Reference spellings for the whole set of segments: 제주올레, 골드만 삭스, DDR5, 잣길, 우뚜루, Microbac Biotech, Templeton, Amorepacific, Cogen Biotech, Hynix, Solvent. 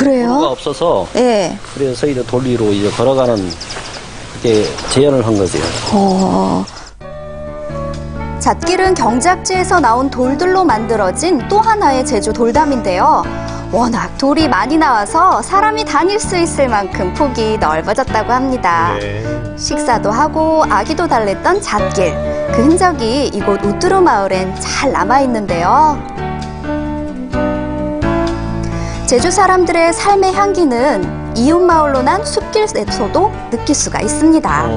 그래요? 도로가 없어서 예. 그래서 이제 돌 위로 이제 걸어가는 이렇게 재현을 한 거죠. 잣길은 경작지에서 나온 돌들로 만들어진 또 하나의 제주 돌담인데요. 워낙 돌이 많이 나와서 사람이 다닐 수 있을 만큼 폭이 넓어졌다고 합니다. 네. 식사도 하고 아기도 달랬던 잣길. 그 흔적이 이곳 우뚜루 마을엔 잘 남아있는데요. 제주 사람들의 삶의 향기는 이웃 마을로 난 숲길에서도 느낄 수가 있습니다.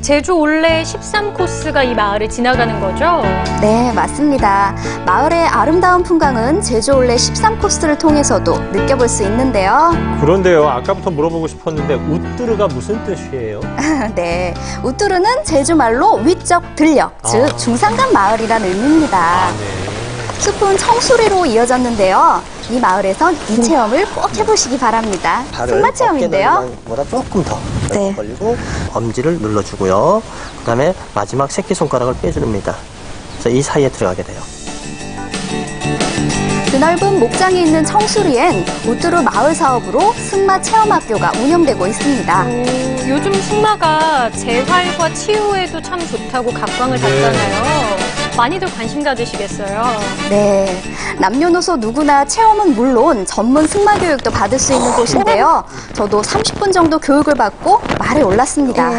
제주올레 13코스가 이 마을을 지나가는 거죠? 네, 맞습니다. 마을의 아름다운 풍광은 제주올레 13코스를 통해서도 느껴볼 수 있는데요. 그런데요, 아까부터 물어보고 싶었는데 우뚜루가 무슨 뜻이에요? 네, 우뚜루는 제주말로 위적 들녘, 즉 중산간 마을이란 의미입니다. 네. 숲은 청수리로 이어졌는데요. 이 마을에선 이 체험을 꼭 해보시기 바랍니다. 승마 체험인데요. 보다 조금 더 네. 벌리고 엄지를 눌러주고요. 그 다음에 마지막 새끼손가락을 빼줍니다. 그래서 이 사이에 들어가게 돼요. 그 넓은 목장이 있는 청수리엔 우뚜루 마을 사업으로 승마 체험학교가 운영되고 있습니다. 요즘 승마가 재활과 치유에도 참 좋다고 각광을 받잖아요. 많이들 관심 가지시겠어요? 네, 남녀노소 누구나 체험은 물론 전문 승마 교육도 받을 수 있는 곳인데요. 저도 30분 정도 교육을 받고 말에 올랐습니다.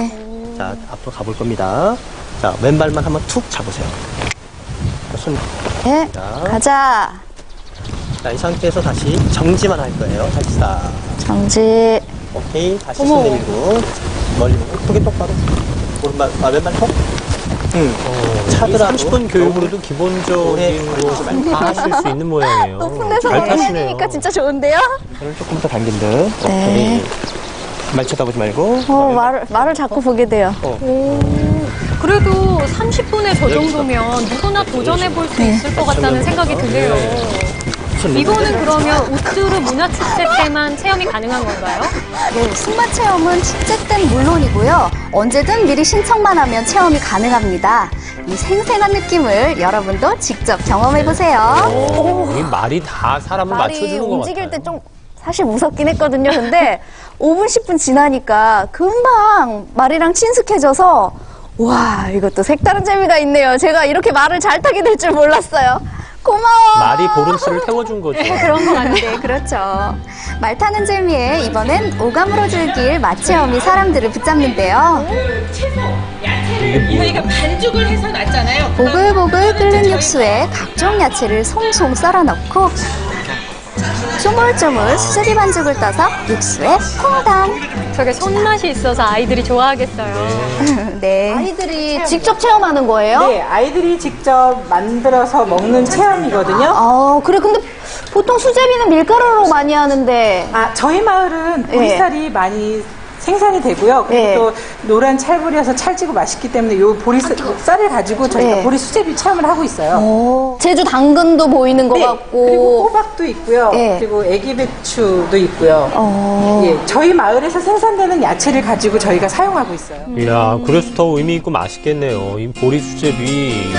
자, 앞으로 가볼 겁니다. 자, 왼발만 한번 툭 잡으세요. 손. 네, 자. 가자. 자, 이 상태에서 다시 정지만 할 거예요. 다시 싹. 정지. 오케이, 다시 손 내밀고. 멀리 보고, 크게 똑바로. 오른발, 왼발 톡. 차들하고 30분 교육으로도 기본적인 것을 다 하실 수 있는 모양이에요. 높은 데서 해내니까 진짜 좋은데요? 발을 조금 더 당긴 듯. 네. 오케이. 말 쳐다보지 말고. 말을 자꾸 보게 돼요. 그래도 30분에 저 정도면 누구나 도전해볼 수 있을 것 같다는 생각이 드네요. 이거는 그러면 우뚜루 문화축제 때만 체험이 가능한 건가요? 네, 승마 체험은 축제 때는 물론이고요. 언제든 미리 신청만 하면 체험이 가능합니다. 이 생생한 느낌을 여러분도 직접 경험해보세요. 이 말이 다 사람을 맞춰주는 것 같아요. 움직일 때 좀 사실 무섭긴 했거든요. 근데 5분, 10분 지나니까 금방 말이랑 친숙해져서 와, 이것도 색다른 재미가 있네요. 제가 이렇게 말을 잘 타게 될 줄 몰랐어요. 고마워. 말이 보름수를 태워준 거죠. 네, 그런 거 같네. 그렇죠. 말 타는 재미에 이번엔 오감으로 즐길 맛체험이 사람들을 붙잡는데요. 채소, 야채를 저희가 반죽을 해서 놨잖아요. 보글보글 끓는 육수에 각종 야채를 송송 썰어 넣고 쪼물쪼물 수제비 반죽을 떠서 육수에 퐁당. 저게 손맛이 있어서 아이들이 좋아하겠어요. 네. 아이들이 직접 체험하는 거예요? 네, 아이들이 직접 만들어서 먹는 체험이거든요. 그래, 근데 보통 수제비는 밀가루로 많이 하는데. 저희 마을은 보리쌀이 많이 생산이 되고요. 그리고 또 노란 찰보리여서 찰지고 맛있기 때문에 요 보리쌀을 가지고 저희가 보리 수제비 체험을 하고 있어요. 제주 당근도 보이는 것 같고. 그리고 호박도 있고요. 그리고 애기 배추도 있고요. 저희 마을에서 생산되는 야채를 가지고 저희가 사용하고 있어요. 이야, 그래서 더 의미 있고 맛있겠네요. 이 보리 수제비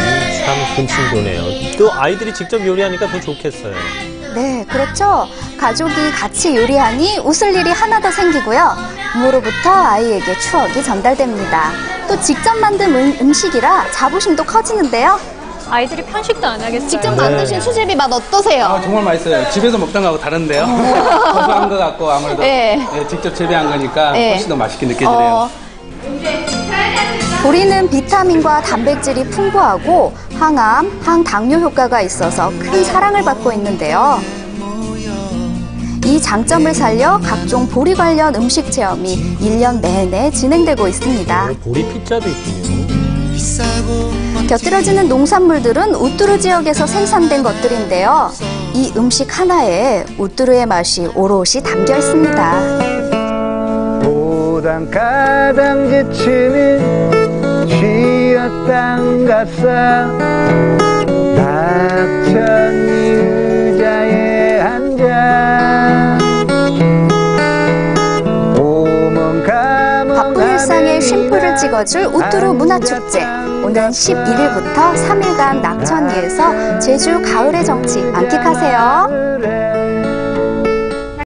참 금친도네요. 또 아이들이 직접 요리하니까 더 좋겠어요. 네, 그렇죠. 가족이 같이 요리하니 웃을 일이 하나 더 생기고요. 부모로부터 아이에게 추억이 전달됩니다. 또 직접 만든 음식이라 자부심도 커지는데요. 아이들이 편식도 안 하겠어요. 직접 만드신 수제비 맛 어떠세요? 정말 맛있어요. 집에서 먹던 거하고 다른데요. 거부한 것 같고 아무래도 직접 재배한 거니까 훨씬 더 맛있게 느껴지네요. 보리는 비타민과 단백질이 풍부하고 항암, 항당뇨 효과가 있어서 큰 사랑을 받고 있는데요. 이 장점을 살려 각종 보리 관련 음식 체험이 1년 내내 진행되고 있습니다. 보리 피자도 있군요. 곁들여지는 농산물들은 우뚜루 지역에서 생산된 것들인데요. 이 음식 하나에 우뚜루의 맛이 오롯이 담겨 있습니다. 오당가당 지치는 쥐었당 같사 낙천 의자에 앉아 바쁜 일상에 쉼표를 찍어줄 우뚜루 문화축제. 오는 11일부터 3일간 낙천리에서 제주 가을의 정취 만끽하세요.